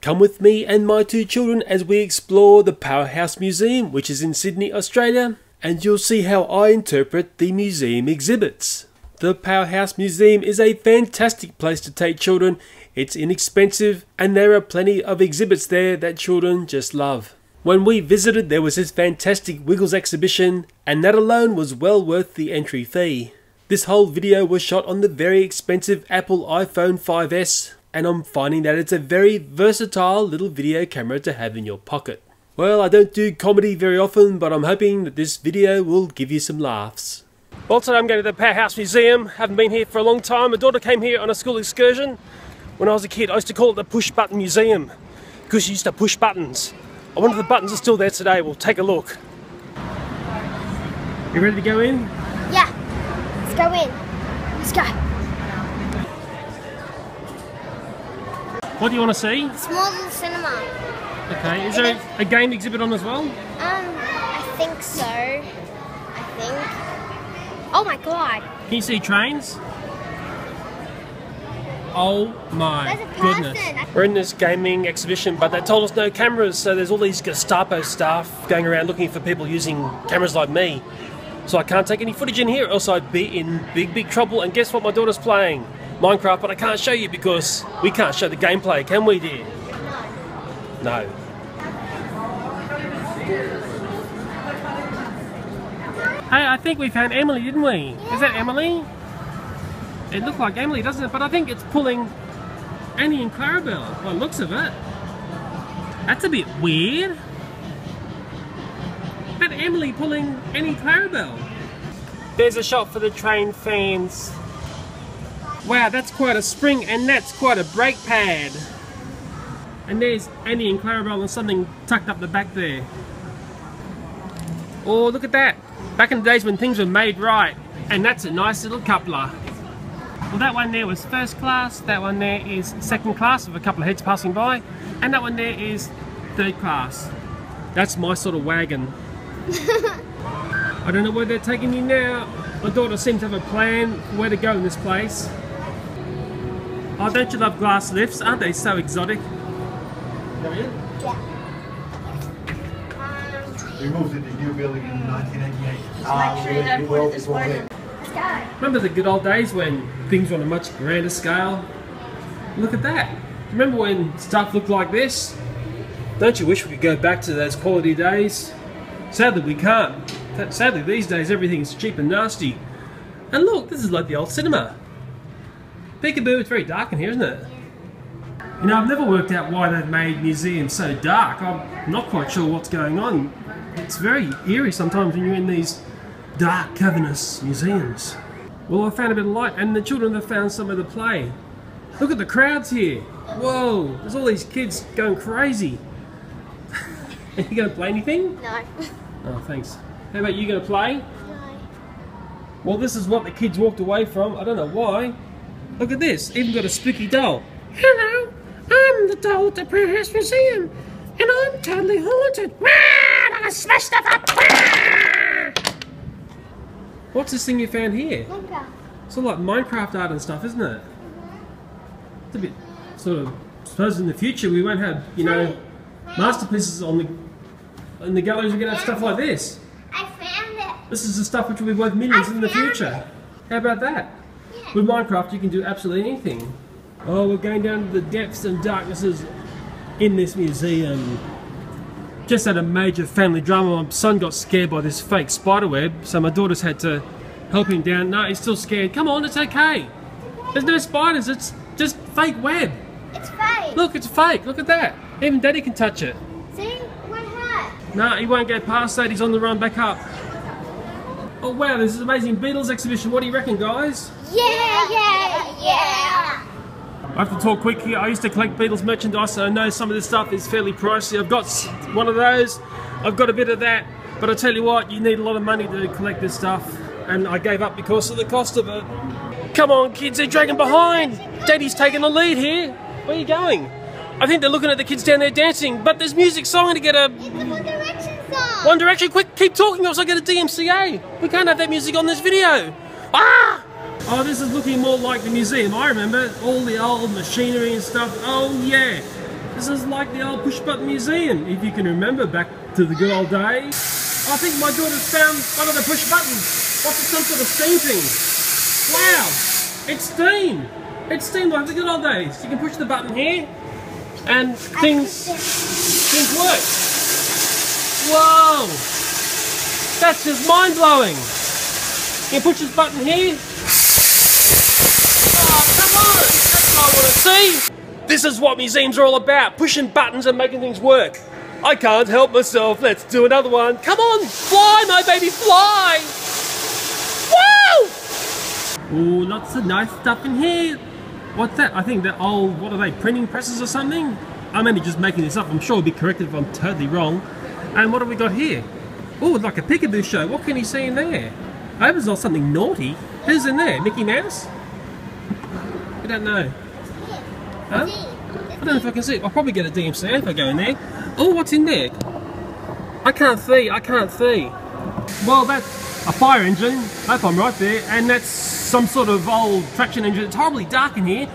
Come with me and my two children as we explore the Powerhouse Museum, which is in Sydney, Australia, and you'll see how I interpret the museum exhibits. The Powerhouse Museum is a fantastic place to take children. It's inexpensive and there are plenty of exhibits there that children just love. When we visited, there was this fantastic Wiggles exhibition, and that alone was well worth the entry fee. This whole video was shot on the very expensive Apple iPhone 5S, and I'm finding that it's a very versatile little video camera to have in your pocket. Well, I don't do comedy very often, but I'm hoping that this video will give you some laughs. Well, today I'm going to the Powerhouse Museum. Haven't been here for a long time. My daughter came here on a school excursion. When I was a kid, I used to call it the Push Button Museum, because you used to push buttons. I wonder if the buttons are still there today. We'll take a look. You ready to go in? Yeah. Let's go in. Let's go. What do you want to see? A small little cinema. Okay. Is there a game exhibit on as well? I think so. I think. Oh my god. Can you see trains? Oh my goodness. We're in this gaming exhibition, but they told us no cameras, so there's all these Gestapo staff going around looking for people using cameras like me. So I can't take any footage in here, else I'd be in big trouble. And guess what my daughter's playing? Minecraft, but I can't show you because we can't show the gameplay, can we, dear? No. Hey, I think we found Emily, didn't we? Yeah. Is that Emily? It looked like Emily, doesn't it? But I think it's pulling Annie and Clarabelle, by the looks of it. That's a bit weird. But Emily pulling Annie Clarabelle. There's a shot for the train fans. Wow, that's quite a spring and that's quite a brake pad. And there's Annie and Clarabelle and something tucked up the back there. Oh, look at that. Back in the days when things were made right. And that's a nice little coupler. Well, that one there was first class. That one there is second class with a couple of heads passing by. And that one there is third class. That's my sort of wagon. I don't know where they're taking you now. My daughter seems to have a plan where to go in this place. Oh, don't you love glass lifts? Aren't they so exotic? Yeah. We moved into a new building in 1988. Let's go. Remember the good old days when things were on a much grander scale? Look at that. Remember when stuff looked like this? Don't you wish we could go back to those quality days? Sadly we can't. Sadly these days everything's cheap and nasty. And look, this is like the old cinema. Peekaboo, it's very dark in here, isn't it? You know, I've never worked out why they've made museums so dark. I'm not quite sure what's going on. It's very eerie sometimes when you're in these dark, cavernous museums. Well, I found a bit of light and the children have found some of the play. Look at the crowds here. Whoa, there's all these kids going crazy. Are you going to play anything? No. Oh, thanks. How about you going to play? No. Well, this is what the kids walked away from. I don't know why. Look at this. Even got a spooky doll. Hello, I'm the doll at the Powerhouse Museum, and I'm totally haunted. I'm going to smash stuff up. What's this thing you found here? Minecraft. It's all like Minecraft art and stuff, isn't it? Mm-hmm. It's a bit sort of. I suppose in the future we won't have, you know, masterpieces on the galleries. We're going to have stuff like this. I found it. This is the stuff which will be worth millions in the future. How about that? Yeah. With Minecraft you can do absolutely anything. Oh, we're going down to the depths and darknesses in this museum. Just had a major family drama. My son got scared by this fake spiderweb, so my daughter's had to help him down. No, he's still scared. Come on, it's okay. There's no spiders, it's just fake web. It's fake. Look, it's fake. Look at that. Even Daddy can touch it. See? It won't hurt. No, he won't go past that. He's on the run back up. Oh, wow. This is an amazing Beatles exhibition. What do you reckon, guys? Yeah. I have to talk quick here. I used to collect Beatles merchandise, so I know some of this stuff is fairly pricey. I've got one of those. I've got a bit of that. But I tell you what, you need a lot of money to collect this stuff. And I gave up because of the cost of it. Come on, kids. They're dragging behind. Daddy's taking the lead here. Where are you going? I think they're looking at the kids down there dancing, but there's music song to get a... It's a One Direction song! One Direction, quick, keep talking else I get a DMCA! We can't have that music on this video! Ah! Oh, this is looking more like the museum. I remember all the old machinery and stuff. Oh yeah! This is like the old push-button museum, if you can remember back to the good old days. I think my daughter's found one of the push buttons. What's it, some sort of steam thing? Wow, it's steam. It's steam like the good old days. You can push the button here and things work. Whoa, that's just mind-blowing. You push this button here. Oh, come on, that's what I want to see. This is what museums are all about, pushing buttons and making things work. I can't help myself, let's do another one. Come on, fly my baby, fly! Woo! Ooh, lots of nice stuff in here. What's that? I think they're old, what are they, printing presses or something? I'm only just making this up, I'm sure I'll be corrected if I'm totally wrong. And what have we got here? Ooh, like a peekaboo show, what can you see in there? I hope it's not something naughty. Who's in there, Mickey Mouse? I don't know. Huh? I don't know if I can see it. I'll probably get a DMCA if I go in there. Oh, what's in there? I can't see, I can't see. Well, that's a fire engine, I hope I'm right there, and that's some sort of old traction engine. It's horribly dark in here.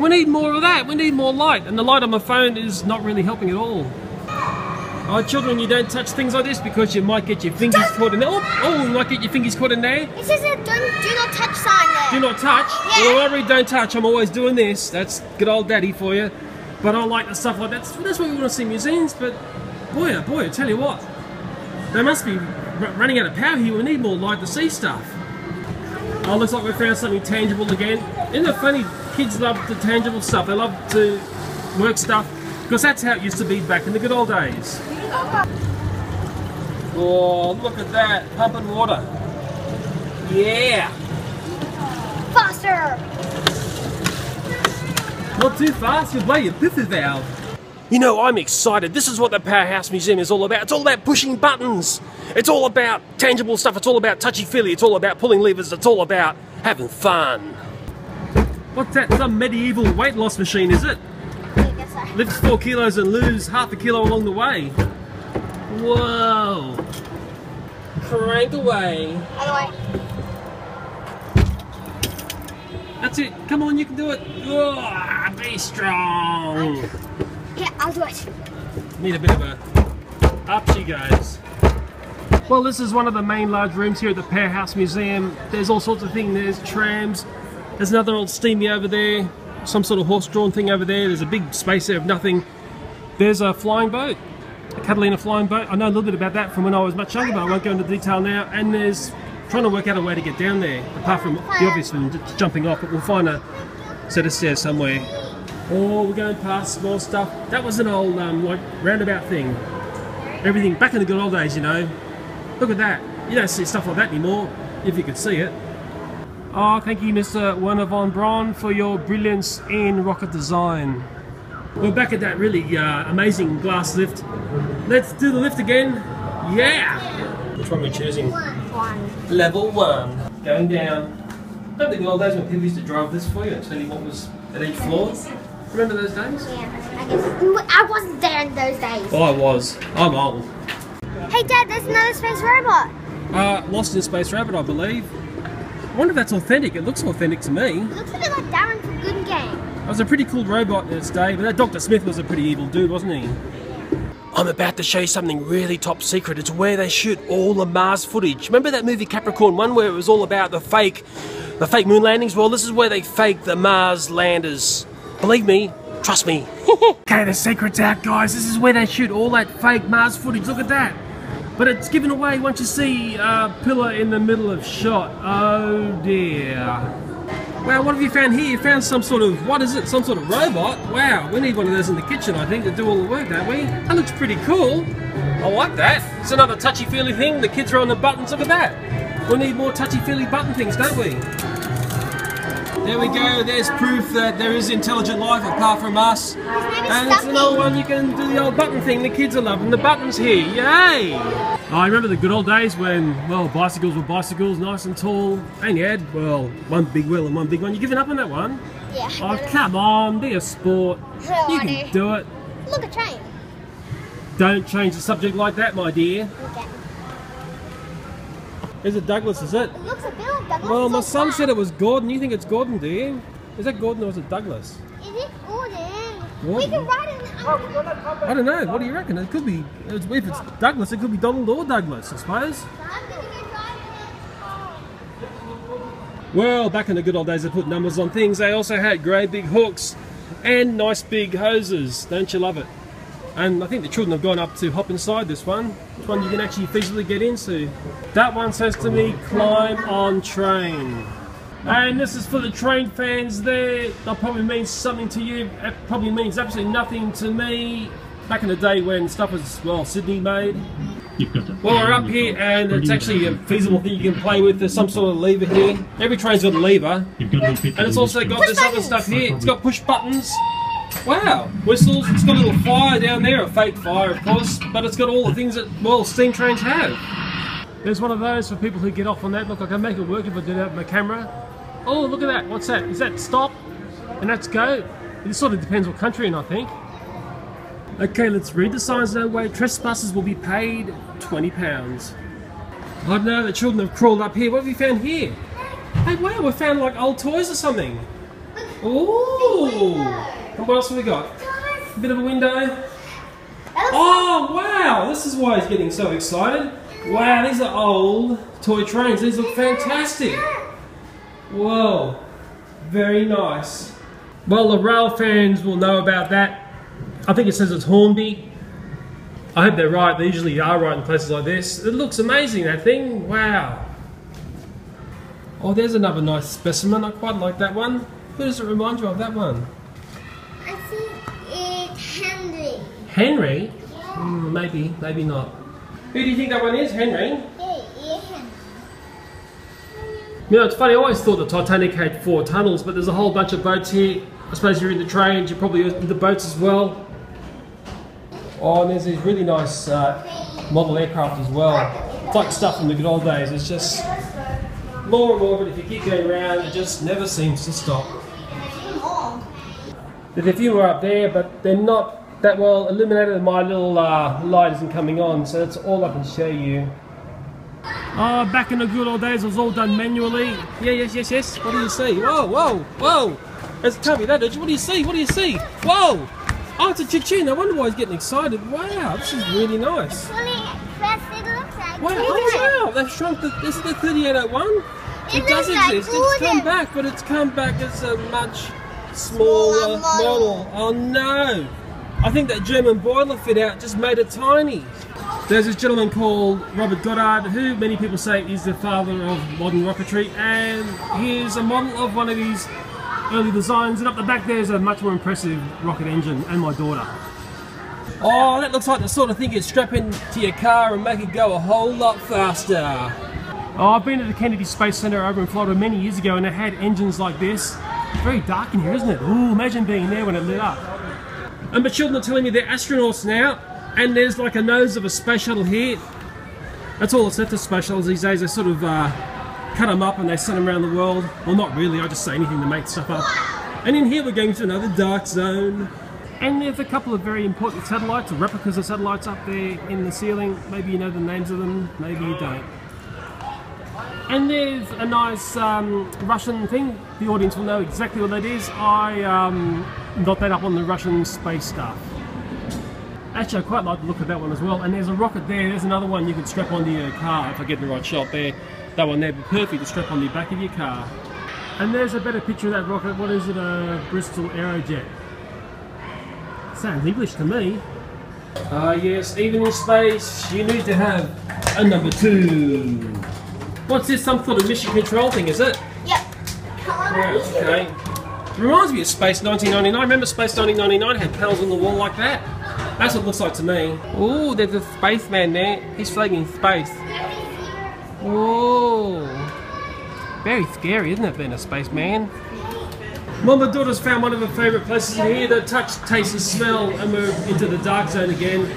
We need more of that, we need more light, and the light on my phone is not really helping at all. Oh, children, you don't touch things like this because you might get your fingers caught in there. Oh, you might get your fingers caught in there. It says a do not touch sign there. Do not touch? Yeah. Well, I read don't touch, I'm always doing this. That's good old daddy for you. But I like the stuff like that. That's why we want to see museums, but boy, oh boy, I tell you what. They must be running out of power here. We need more light to see stuff. Oh, looks like we found something tangible again. Isn't it funny? Kids love the tangible stuff. They love to work stuff because that's how it used to be back in the good old days. Oh, look at that. Pumping water. Yeah. Faster. Not too fast, you'll blow your piffy valve. You know, I'm excited. This is what the Powerhouse Museum is all about. It's all about pushing buttons. It's all about tangible stuff. It's all about touchy-feely. It's all about pulling levers. It's all about having fun. What's that? Some medieval weight loss machine, is it? I guess so. Lift 4 kilos and lose half a kilo along the way. Whoa. Crank away. Other way. That's it. Come on, you can do it. Oh, be strong. Yeah, I'll do it. Need a bit of a... Up she goes. Well, this is one of the main large rooms here at the Powerhouse Museum. There's all sorts of things. There's trams. There's another old steamy over there. Some sort of horse-drawn thing over there. There's a big space there of nothing. There's a flying boat. A Catalina flying boat. I know a little bit about that from when I was much younger, but I won't go into detail now. And there's... trying to work out a way to get down there, apart from the obvious one, jumping off, but we'll find a set of stairs somewhere. Oh, we're going past more stuff. That was an old, like, roundabout thing. Everything back in the good old days, you know. Look at that. You don't see stuff like that anymore, if you could see it. Oh, thank you, Mr. Werner von Braun, for your brilliance in rocket design. We're back at that really amazing glass lift. Let's do the lift again. Yeah! Which one are we choosing? One. Level 1. Going down. I don't think all those when people used to drive this for you and tell you what was at each floor. Remember those days? Yeah, I guess. I wasn't there in those days. Oh, I was. I'm old. Hey Dad, there's another space robot. Lost in Space Rabbit, I believe. I wonder if that's authentic. It looks authentic to me. It looks a bit like Darren from Good Game. It was a pretty cool robot in its day, but that Dr. Smith was a pretty evil dude, wasn't he? I'm about to show you something really top secret. It's where they shoot all the Mars footage. Remember that movie Capricorn One where it was all about the fake moon landings? Well, this is where they fake the Mars landers. Believe me, trust me. Okay, the secret's out, guys. This is where they shoot all that fake Mars footage. Look at that. But it's given away once you see a pillar in the middle of shot. Oh dear. Wow, what have you found here? You found some sort of, what is it, some sort of robot? Wow, we need one of those in the kitchen, I think, to do all the work, don't we? That looks pretty cool. I like that. It's another touchy-feely thing. The kids are on the buttons. Look at that. We need more touchy-feely button things, don't we? There we go. There's proof that there is intelligent life apart from us. And it's another one you can do the old button thing. The kids are loving the buttons here. Yay! I remember the good old days when, well, bicycles were bicycles, nice and tall, and you had, well, one big wheel and one big one. You giving up on that one? Yeah. Oh, come on, be a sport. You can do it. Look, a train. Don't change the subject like that, my dear. Okay. Is it Douglas, is it? It looks a bit like Douglas. Well, my son said it was Gordon. You think it's Gordon, do you? Is that Gordon or is it Douglas? Is it Gordon? What? We can ride in the oven. I don't know. What do you reckon? It could be. If it's Douglas, it could be Donald or Douglas, I suppose. I'm gonna go driving. Well, back in the good old days, they put numbers on things. They also had great big hooks and nice big hoses. Don't you love it? And I think the children have gone up to hop inside this one. It's one you can actually physically get into. That one says to me, climb on train. And this is for the train fans there. That probably means something to you. It probably means absolutely nothing to me. Back in the day when stuff was, well, Sydney made. Well, we're up here and it's actually a feasible thing you can play with. There's some sort of lever here. Every train's got a lever. And it's also got this other stuff here. It's got push buttons. Wow, whistles, it's got a little fire down there, a fake fire of course, but it's got all the things that, well, steam trains have. There's one of those for people who get off on that. Look, I can make it work if I do that with my camera. Oh, look at that, what's that? Is that stop? And that's go. It sort of depends what country in, I think. Okay, let's read the signs that way. Trespassers will be paid £20. I don't know, the children have crawled up here. What have you found here? Hey, wow, we found like old toys or something. Ooh! And what else have we got? Guys. A bit of a window. Oh wow! This is why he's getting so excited. Wow, these are old toy trains. These look fantastic. Whoa, very nice. Well, the rail fans will know about that. I think it says it's Hornby. I hope they're right. They usually are right in places like this. It looks amazing, that thing. Wow. Oh, there's another nice specimen. I quite like that one. Who does it remind you of, that one? I think it's Henry. Henry? Yeah. Maybe not. Who do you think that one is? Henry? Yeah, Henry. You know, it's funny, I always thought the Titanic had 4 tunnels, but there's a whole bunch of boats here. I suppose you're in the trains, you're probably in the boats as well. Oh, and there's these really nice model aircraft as well. It's like stuff from the good old days. It's just more and more, but if you keep going around, it just never seems to stop. There's a few are up there, but they're not that well illuminated. My little light isn't coming on, so that's all I can show you. Oh, back in the good old days, it was all done manually. Yeah, yes. What do you see? Whoa, whoa! That's can't be that. What do you see? Whoa! Oh, it's a chicken. I wonder why he's getting excited. Wow, this is really nice. It's really impressive, it looks like. Wow, oh, wow! They've shrunk the. This is the 3801. It does exist. It's come back, but it's come back as a much smaller model. Oh no! I think that German boiler fit out just made it tiny. There's this gentleman called Robert Goddard, who many people say is the father of modern rocketry, and here's a model of one of his early designs, and up the back there's a much more impressive rocket engine and my daughter. Oh, that looks like the sort of thing you'd strap into your car and make it go a whole lot faster. Oh, I've been at the Kennedy Space Center over in Florida many years ago and they had engines like this. It's very dark in here, isn't it? Ooh, imagine being there when it lit up. And my children are telling me they're astronauts now, and there's like a nose of a space shuttle here. That's all that's left of space shuttles these days. They sort of cut them up and they send them around the world. Well, not really, I just say anything to make stuff up. And in here we're going to another dark zone. And there's a couple of very important satellites, replicas of satellites up there in the ceiling. Maybe you know the names of them, maybe you don't. And there's a nice Russian thing. The audience will know exactly what that is. I got that up on the Russian space stuff. Actually, I quite like the look of that one as well. And there's a rocket there. There's another one you can strap onto your car if I get the right shot there. That one there would be perfect to strap on the back of your car. And there's a better picture of that rocket. What is it? A Bristol Aerojet. Sounds English to me. Ah, yes. Even in space, you need to have a number 2. What's this? Some sort of mission control thing, is it? Yep. Oh, okay. Reminds me of Space 1999. Remember Space 1999 had panels on the wall like that? That's what it looks like to me. Oh, there's a spaceman there. He's flagging space. Oh. Very scary, isn't it, being a spaceman? Well, my daughter's found one of her favourite places in here. The touch, taste and smell, and move into the dark zone again.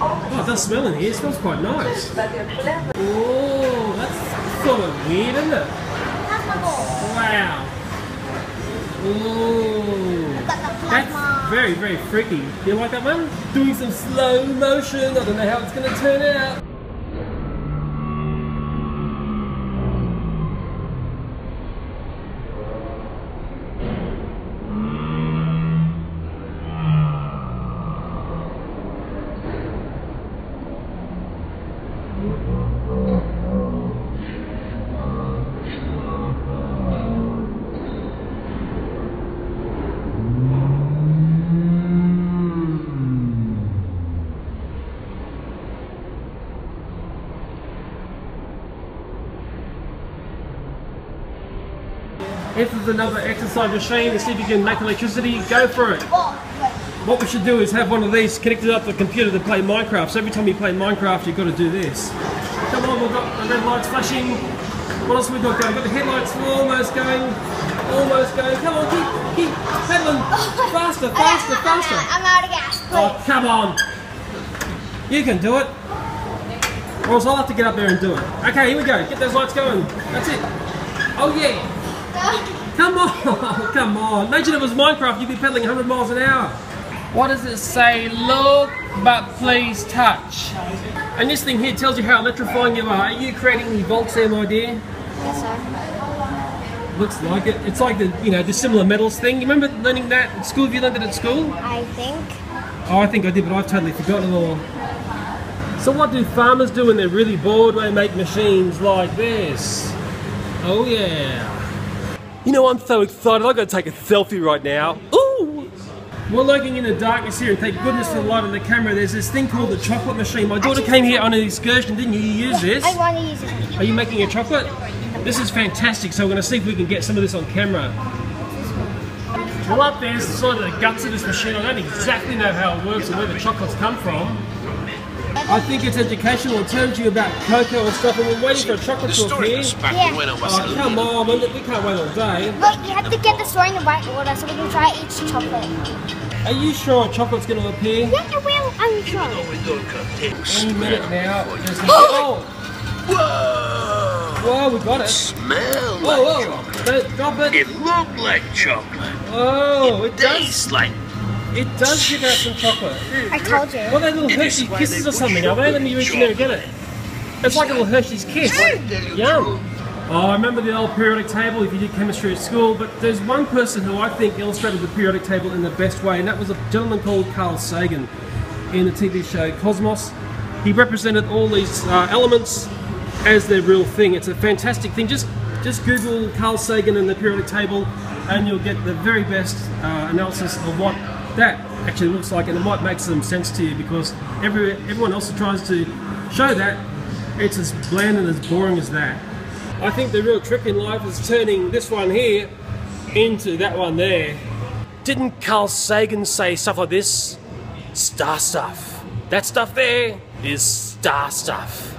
Oh, it does smell in here. It smells quite nice. Oh, that's sort of weird, isn't it? Wow. Ooh. That's very, very freaky. You like that one? Doing some slow motion. I don't know how it's going to turn out. This is another exercise machine to see if you can make electricity. Go for it. What we should do is have one of these connected up to the computer to play Minecraft. So every time you play Minecraft, you've got to do this. Come on, we've got the red lights flashing. What else have we got going? We've got the headlights almost going. Almost going. Come on, keep pedaling. Faster, faster, faster. I'm out of gas. Oh, come on. You can do it. Or else I'll have to get up there and do it. Okay, here we go. Get those lights going. That's it. Oh, yeah. Come on, come on. Imagine if it was Minecraft, you'd be pedaling 100 miles an hour. What does it say? Look, but please touch. And this thing here tells you how electrifying you are. Are you creating the Voltsam idea? Yes, sir. Looks like it. It's like the, you know, the similar metals thing. You remember learning that at school? Have you learned it at school? I think. Oh, I think I did, but I've totally forgotten it all. So what do farmers do when they're really bored? They make machines like this. Oh, yeah. You know, I'm so excited, I've got to take a selfie right now. Ooh! We're lurking in the darkness here, and thank goodness for the light on the camera. There's this thing called the chocolate machine. My daughter came here on an excursion, didn't you? You use this? I want to use it. Are you making a chocolate? This is fantastic, so we're going to see if we can get some of this on camera. Well, up there's sort of the guts of this machine. I don't exactly know how it works or where the chocolates come from. I think it's educational. It tells you about cocoa and stuff, and we're waiting for a chocolate to appear. Oh, come on, we can't wait all day. Look, you have to get the story in the right order so we can try each chocolate. Are you sure chocolate's going to appear? Yeah, it will, I'm sure. Any minute now. Oh! Whoa! Whoa, we got it. Smell like chocolate. Don't drop it. It looked like chocolate. Oh, it tastes like chocolate. It does give out some chocolate. I told you. What are they, little Hershey's Kisses or something? Are they? Let me reach in there and get it. It's like a little Hershey's Kiss. Yum. Oh, I remember the old periodic table if you did chemistry at school, but there's one person who I think illustrated the periodic table in the best way, and that was a gentleman called Carl Sagan in the TV show Cosmos. He represented all these elements as their real thing. It's a fantastic thing. Just Google Carl Sagan and the periodic table, and you'll get the very best analysis of what that actually looks like, and it might make some sense to you, because everyone else who tries to show that, it's as bland and as boring as that. I think the real trick in life is turning this one here into that one there. Didn't Carl Sagan say stuff like this? Star stuff. That stuff there is star stuff.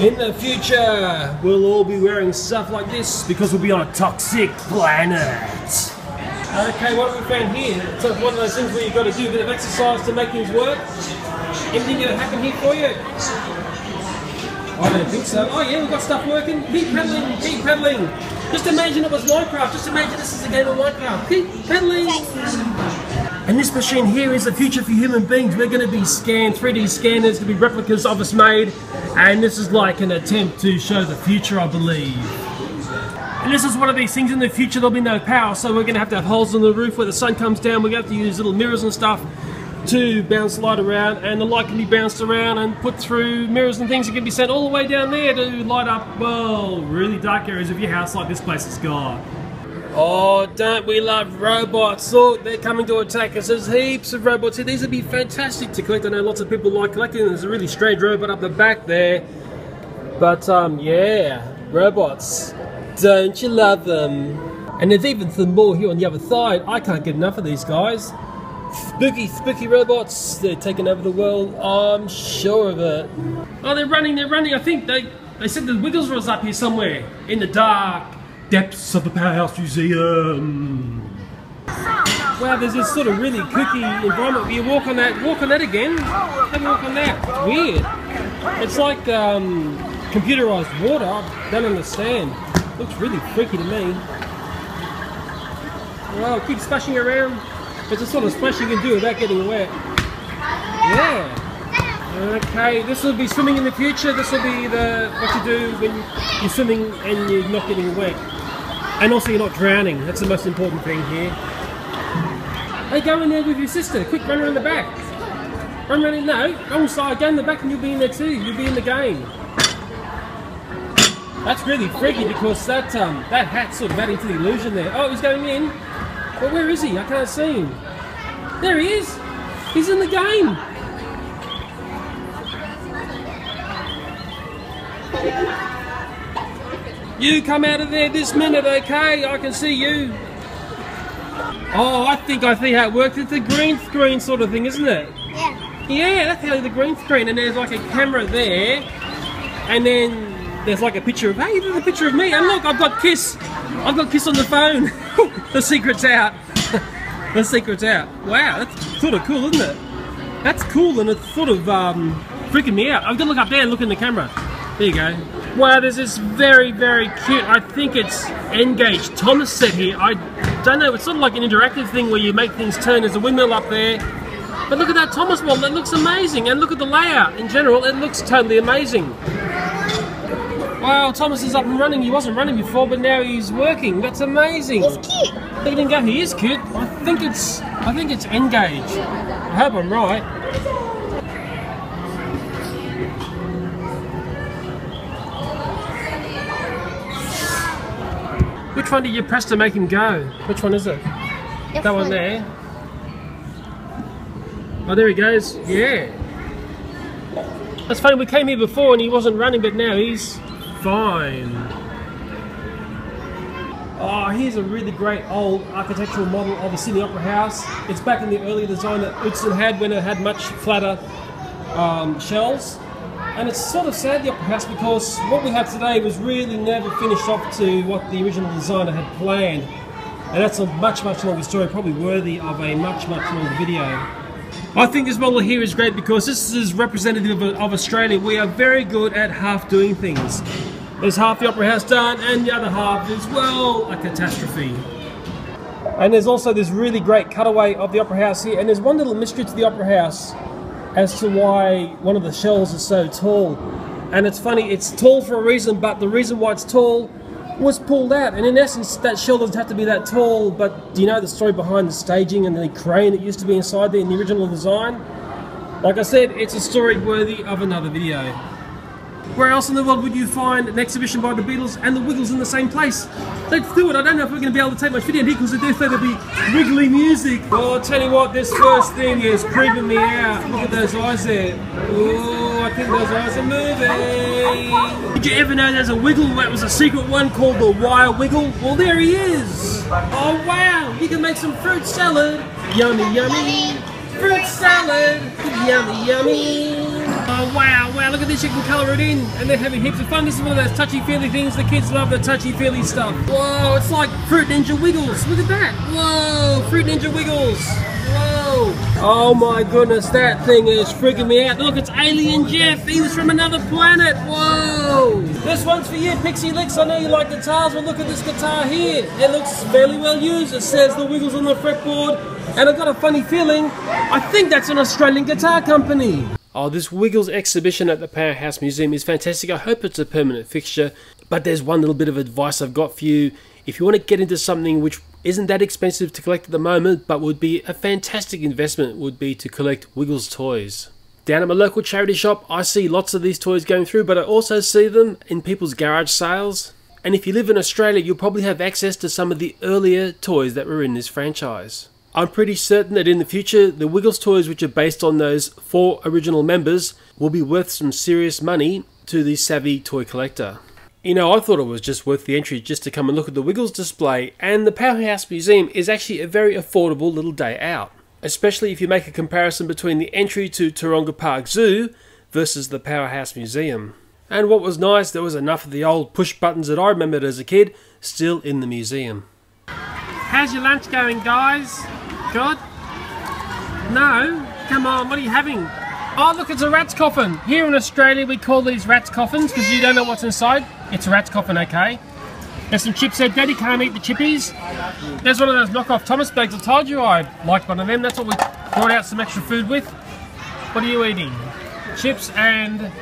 In the future, we'll all be wearing stuff like this because we'll be on a toxic planet. Okay, what have we found here? It's one of those things where you've got to do a bit of exercise to make things work. Anything going to happen here for you? I don't think so. Oh yeah, we've got stuff working. Keep pedaling, keep pedaling. Just imagine it was Minecraft. Just imagine this is a game of Minecraft. Keep pedaling. And this machine here is the future for human beings. We're going to be scanned, 3D scanners, to be replicas of us made. And this is like an attempt to show the future, I believe. And this is one of these things, in the future there'll be no power, so we're going to have holes in the roof where the sun comes down. We're going to have to use little mirrors and stuff to bounce light around, and the light can be bounced around and put through mirrors and things that can be sent all the way down there to light up, well, really dark areas of your house like this place has got. Oh, don't we love robots? Look, they're coming to attack us. There's heaps of robots here. These would be fantastic to collect. I know lots of people like collecting them. There's a really strange robot up the back there. But, yeah, robots. Don't you love them? And there's even some more here on the other side. I can't get enough of these guys. Spooky, spooky robots. They're taking over the world. I'm sure of it. Oh, they're running, they're running. I think they said the Wiggles was up here somewhere in the dark depths of the Powerhouse Museum. Wow, there's this sort of really kooky environment. You walk on that again. Have a walk on that. Weird. It's like computerized water. I don't understand. Looks really freaky to me. Wow, it keeps splashing around. It's a sort of splash you can do without getting wet. Yeah. Okay, this will be swimming in the future. This will be the what you do when you're swimming and you're not getting wet. And also you're not drowning. That's the most important thing here. Hey, go in there with your sister. Quick, run around the back. Run around in, no, wrong side. Go in the back and you'll be in there too. You'll be in the game. That's really freaky because that hat sort of adding to the illusion there. Oh, he's going in. But where is he? I can't see him. There he is. He's in the game. You come out of there this minute, okay? I can see you. Oh, I think how it works. It's a green screen sort of thing, isn't it? Yeah. Yeah, that's how the green screen, and there's like a camera there, and then there's like a picture of, hey, there's a picture of me, and look, I've got Kiss. I've got Kiss on the phone. The secret's out. The secret's out. Wow, that's sort of cool, isn't it? That's cool, and it's sort of freaking me out. I've got to look up there and look in the camera. There you go. Wow, there's this very, very cute, I think it's N-Gage Thomas set here. I don't know, it's sort of like an interactive thing where you make things turn. There's a windmill up there. But look at that Thomas one, that looks amazing. And look at the layout in general, it looks totally amazing. Wow, Thomas is up and running. He wasn't running before, but now he's working. That's amazing. He's cute. Look at him go, he is cute. I think it's N-Gage. I hope I'm right. Which one do you press to make him go? Which one is it? That one there. Oh, there he goes. Yeah. That's funny, we came here before and he wasn't running, but now he's fine. Oh, here's a really great old architectural model of the Sydney Opera House. It's back in the early design that Utzon had when it had much flatter shells. And it's sort of sad, the Opera House, because what we have today was really never finished off to what the original designer had planned. And that's a much, much longer story, probably worthy of a much, much longer video. I think this model here is great because this is representative of Australia. We are very good at half doing things. There's half the Opera House done, and the other half is, well, a catastrophe. And there's also this really great cutaway of the Opera House here, and there's one little mystery to the Opera House as to why one of the shells is so tall. And it's funny, it's tall for a reason, but the reason why it's tall was pulled out. And in essence, that shell doesn't have to be that tall, but do you know the story behind the staging and the crane that used to be inside there in the original design? Like I said, it's a story worthy of another video. Where else in the world would you find an exhibition by the Beatles and the Wiggles in the same place? Let's do it. I don't know if we're going to be able to take much video because there'll be wiggly music. Oh, I'll tell you what, this first thing is creeping me out. Look at those eyes there. Oh, I think those eyes are moving. Did you ever know there's a Wiggle that was a secret one called the Wire Wiggle? Well, there he is. Oh, wow. You can make some fruit salad. Yummy, yummy. Fruit salad. Yummy, yummy. Oh wow, wow, look at this, you can colour it in, and they're having heaps of fun. This is one of those touchy-feely things, the kids love the touchy-feely stuff. Whoa, it's like Fruit Ninja Wiggles, look at that. Whoa, Fruit Ninja Wiggles, whoa. Oh my goodness, that thing is freaking me out. Look, it's Alien Jeff, he was from another planet, whoa. This one's for you, Pixie Licks, I know you like guitars, but look at this guitar here. It looks fairly well used, it says the Wiggles on the fretboard, and I've got a funny feeling, I think that's an Australian guitar company. Oh, this Wiggles exhibition at the Powerhouse Museum is fantastic. I hope it's a permanent fixture, but there's one little bit of advice I've got for you. If you want to get into something which isn't that expensive to collect at the moment, but would be a fantastic investment, would be to collect Wiggles toys. Down at my local charity shop, I see lots of these toys going through, but I also see them in people's garage sales. And if you live in Australia, you'll probably have access to some of the earlier toys that were in this franchise. I'm pretty certain that in the future, the Wiggles toys, which are based on those 4 original members, will be worth some serious money to the savvy toy collector. You know, I thought it was just worth the entry just to come and look at the Wiggles display, and the Powerhouse Museum is actually a very affordable little day out, especially if you make a comparison between the entry to Taronga Park Zoo versus the Powerhouse Museum. And what was nice, there was enough of the old push buttons that I remembered as a kid still in the museum. How's your lunch going, guys? God? No? Come on, what are you having? Oh look, it's a rat's coffin! Here in Australia we call these rat's coffins because you don't know what's inside. It's a rat's coffin, okay? There's some chips there. Daddy can't eat the chippies. There's one of those knockoff Thomas bags. I told you I liked one of them. That's what we brought out some extra food with. What are you eating? Chips and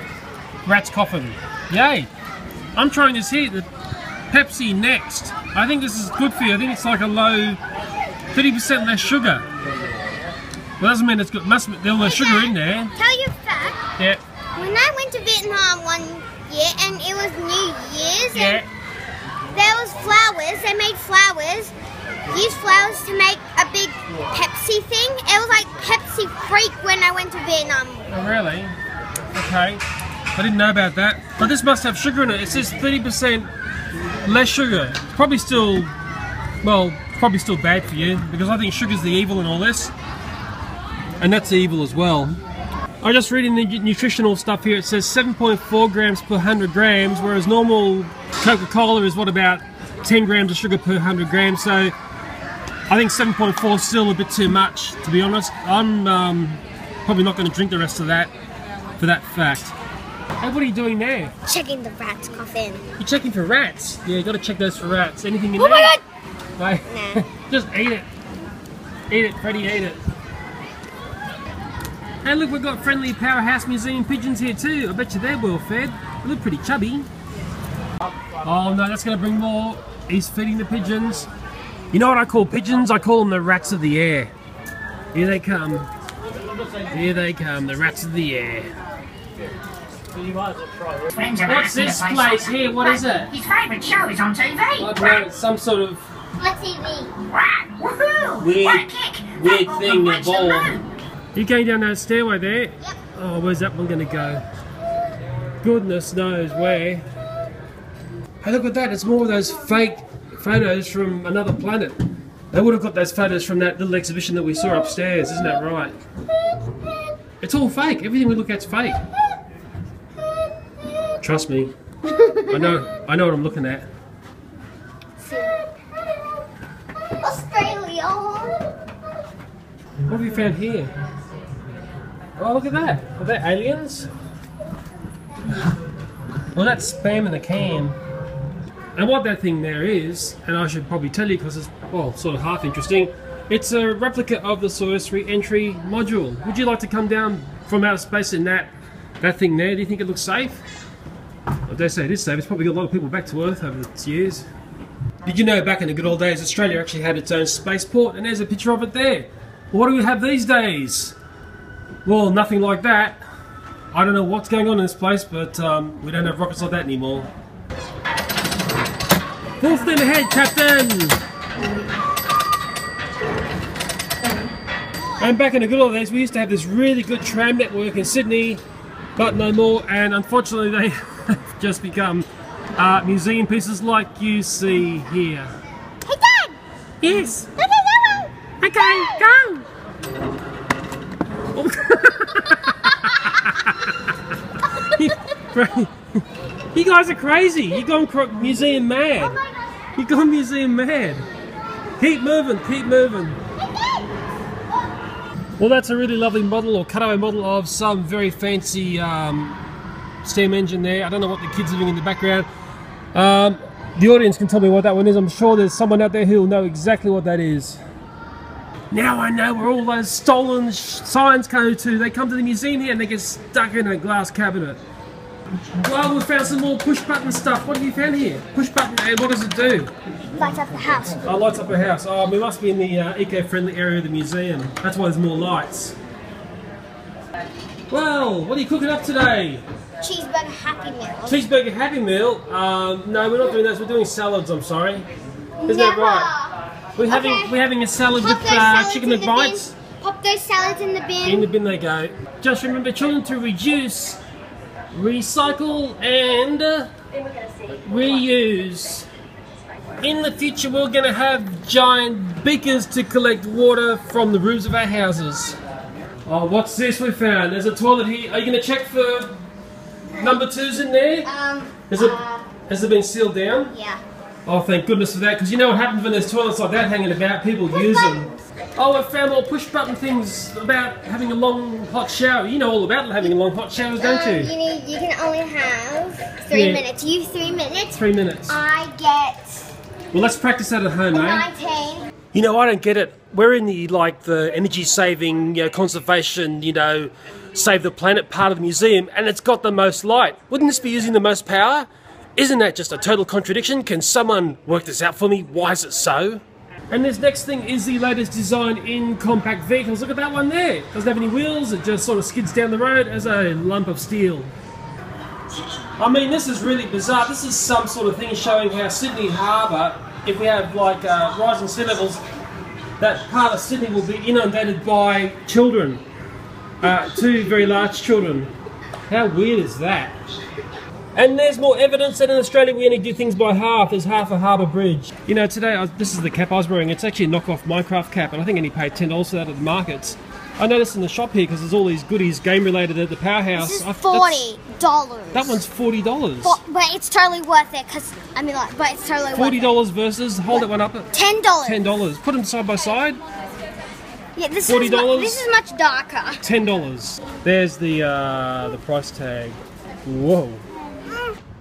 rat's coffin. Yay! I'm trying this here, the Pepsi Next. I think this is good for you. I think it's like a low 30% less sugar. Well, doesn't mean it's got less sugar in there. Tell you a fact. Yeah. When I went to Vietnam one year and it was New Year's, yeah, and there was flowers. They made flowers. Used flowers to make a big Pepsi thing. It was like Pepsi freak when I went to Vietnam. Oh really? Okay. I didn't know about that. But this must have sugar in it. It says 30% Less sugar. Probably still, well, probably still bad for you, because I think sugar's the evil in all this. And that's the evil as well. I just read in the nutritional stuff here, it says 7.4 grams per 100 grams, whereas normal Coca-Cola is what, about 10 grams of sugar per 100 grams, so I think 7.4 is still a bit too much, to be honest. I'm probably not going to drink the rest of that, for that fact. Hey, what are you doing now? Checking the rat's coffin. You're checking for rats? Yeah, you got to check those for rats. Anything in there? Oh my god! No. Just eat it. Eat it, Freddy, eat it. Hey look, we've got friendly Powerhouse Museum pigeons here too. I bet you they're well fed. They look pretty chubby. Oh no, that's going to bring more. He's feeding the pigeons. You know what I call pigeons? I call them the rats of the air. Here they come. Here they come, the rats of the air. What's this place here? What is it? His favourite show is on TV. I know, it's some sort of... What TV? Rat! Woohoo! Weird thing evolved. You going down that stairway there? Yep. Oh, where's that one going to go? Goodness knows where. Hey, look at that. It's more of those fake photos from another planet. They would have got those photos from that little exhibition that we saw upstairs. Isn't that right? It's all fake. Everything we look at's fake. Trust me. I know what I'm looking at. Australia. What have you found here? Oh, look at that! Are they aliens? Well, that's spam in the can. And what that thing there is, and I should probably tell you because it's, well, sort of half interesting, it's a replica of the Soyuz re-entry module. Would you like to come down from outer space in that thing there? Do you think it looks safe? I dare say it is safe. It's probably got a lot of people back to Earth over its years. Did you know back in the good old days, Australia actually had its own spaceport? And there's a picture of it there. What do we have these days? Well, nothing like that. I don't know what's going on in this place, but we don't have rockets like that anymore. Full steam ahead, Captain! And back in the good old days, we used to have this really good tram network in Sydney, but no more, and unfortunately they have just become museum pieces like you see here. Hey, Dad! Yes? Okay, go! You guys are crazy! You're going museum mad! You're going museum mad! Keep moving, keep moving! Well, that's a really lovely model, or cutaway model, of some very fancy steam engine there. I don't know what the kids are doing in the background. The audience can tell me what that one is. I'm sure there's someone out there who'll know exactly what that is. Now I know where all those stolen signs go to. They come to the museum here and they get stuck in a glass cabinet. Well, we found some more push button stuff. What have you found here? Push button, and what does it do? Lights up the house. Oh, lights up the house. Oh, we must be in the eco-friendly area of the museum. That's why there's more lights. Well, what are you cooking up today? Cheeseburger Happy Meal. Cheeseburger Happy Meal? No, we're not doing those. We're doing salads, I'm sorry. Isn't that right? We're having a salad with chicken and bites. Pop those salads in the bin. In the bin they go. Just remember, children, to reduce, recycle, and reuse. In the future, we're going to have giant beakers to collect water from the roofs of our houses. Oh, what's this we found? There's a toilet here. Are you going to check for number 2s in there? Has it been sealed down? Yeah. Oh, thank goodness for that, because you know what happens when there's toilets like that hanging about, people use them. Oh, I found all push-button things about having a long, hot shower. You know all about having a long, hot showers, don't you? You can only have 3 minutes. You 3 minutes. 3 minutes. I get... Well, let's practice that at home, eh? 19. You know, I don't get it. We're in the, like, the energy-saving, you know, conservation, you know, save the planet part of the museum, and it's got the most light. Wouldn't this be using the most power? Isn't that just a total contradiction? Can someone work this out for me? Why is it so? And this next thing is the latest design in compact vehicles. Look at that one there. It doesn't have any wheels. It just sort of skids down the road as a lump of steel. I mean, this is really bizarre. This is some sort of thing showing how Sydney Harbour, if we have like rising sea levels, that part of Sydney will be inundated by children. 2 very large children. How weird is that? And there's more evidence that in Australia we only do things by half. There's half a harbour bridge. You know, today, this is the cap I was wearing. It's actually a knockoff Minecraft cap, and I think I only paid $10 for that at the markets. I noticed in the shop here, because there's all these goodies game-related at the Powerhouse. This is $40. That one's $40. But it's totally worth it, because, I mean, like, but it's totally worth it. $40 versus, hold that one up. $10. $10. Put them side by side. Yeah, this $40. This is much darker. $10. There's the price tag. Whoa.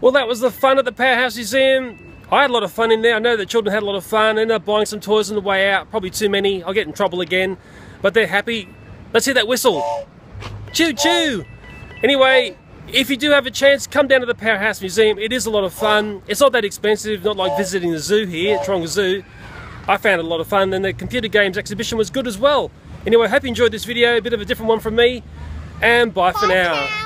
Well, that was the fun at the Powerhouse Museum. I had a lot of fun in there. I know that children had a lot of fun. Ended up buying some toys on the way out. Probably too many. I'll get in trouble again. But they're happy. Let's hear that whistle. Choo choo. Anyway, if you do have a chance, come down to the Powerhouse Museum. It is a lot of fun. It's not that expensive. Not like visiting the zoo here, Taronga Zoo. I found it a lot of fun. And the computer games exhibition was good as well. Anyway, hope you enjoyed this video. A bit of a different one from me. And bye for now.